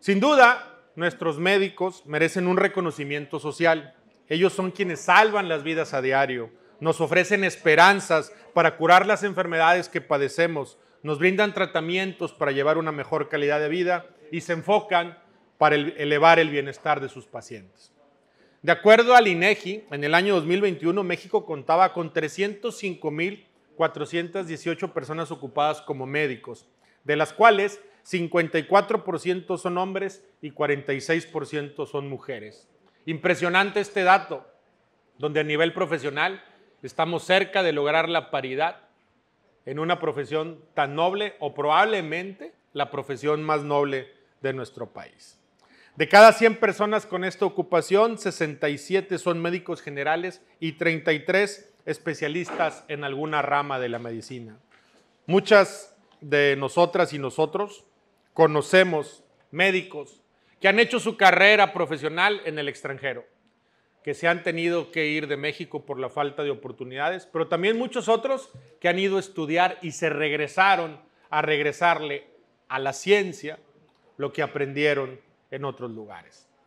Sin duda, nuestros médicos merecen un reconocimiento social. Ellos son quienes salvan las vidas a diario, nos ofrecen esperanzas para curar las enfermedades que padecemos, nos brindan tratamientos para llevar una mejor calidad de vida y se enfocan para elevar el bienestar de sus pacientes. De acuerdo al INEGI, en el año 2021 México contaba con 305,418 personas ocupadas como médicos, de las cuales 54% son hombres y 46% son mujeres. Impresionante este dato, donde a nivel profesional estamos cerca de lograr la paridad en una profesión tan noble o probablemente la profesión más noble de nuestro país. De cada 100 personas con esta ocupación, 67 son médicos generales y 33 especialistas en alguna rama de la medicina. Muchas de nosotras y nosotros conocemos médicos que han hecho su carrera profesional en el extranjero, que se han tenido que ir de México por la falta de oportunidades, pero también muchos otros que han ido a estudiar y se regresaron a regresarle a la ciencia lo que aprendieron en otros lugares.